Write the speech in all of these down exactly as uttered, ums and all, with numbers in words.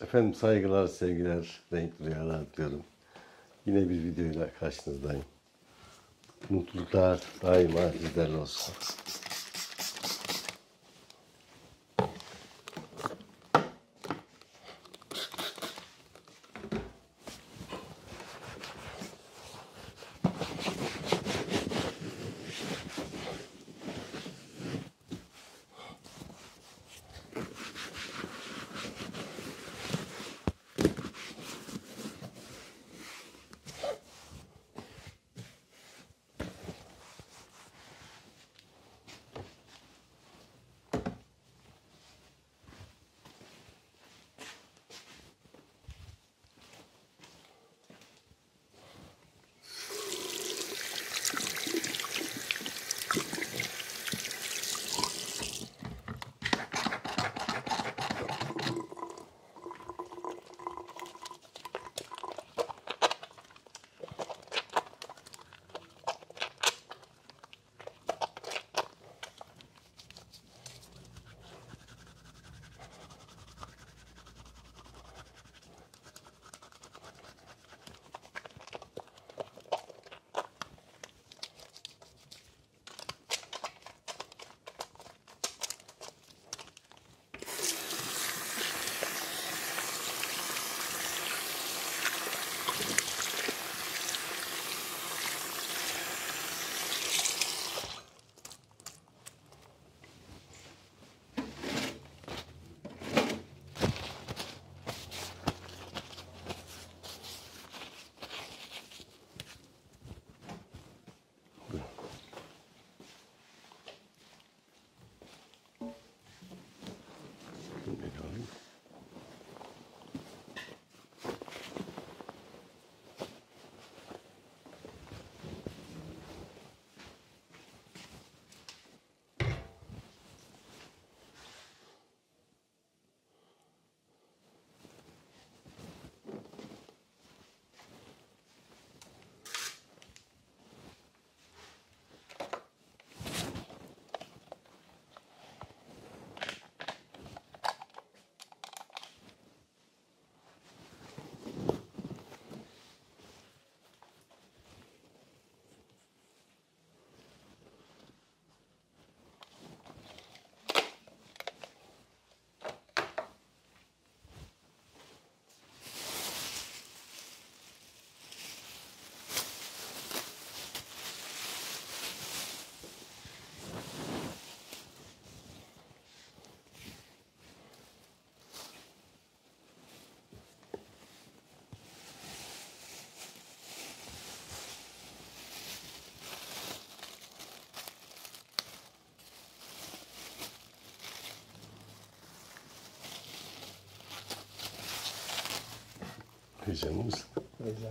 Efendim saygılar, sevgiler, renkli rüyalar diliyorum. Yine bir videoyla karşınızdayım. Mutluluklar daima sizlerle olsun. Heyecanlı mısın? Heyecanlı.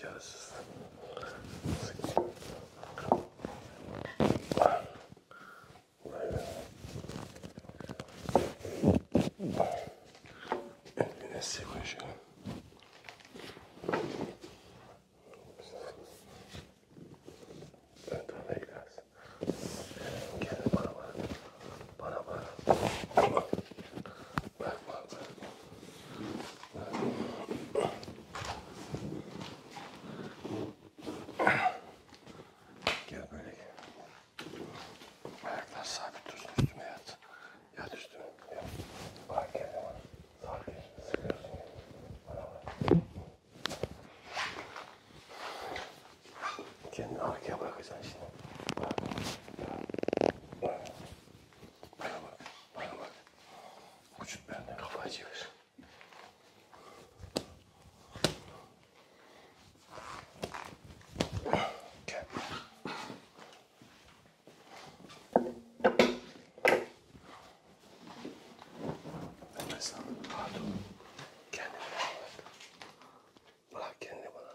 сейчас. Kendini arkaya bırakacaksın şimdi. Bak. Bak. Bana bak. Bana bak. Uçut benden kafayı çevir. Gel. Ben de sana pardon. Kendini bırak. Bırak kendini bana.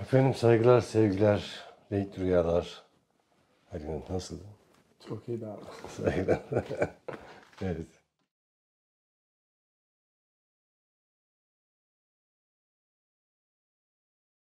Efendim saygılar, sevgiler, renk rüyalar. Halil, nasıldı? Çok iyiydi abi. Saygılar. Evet.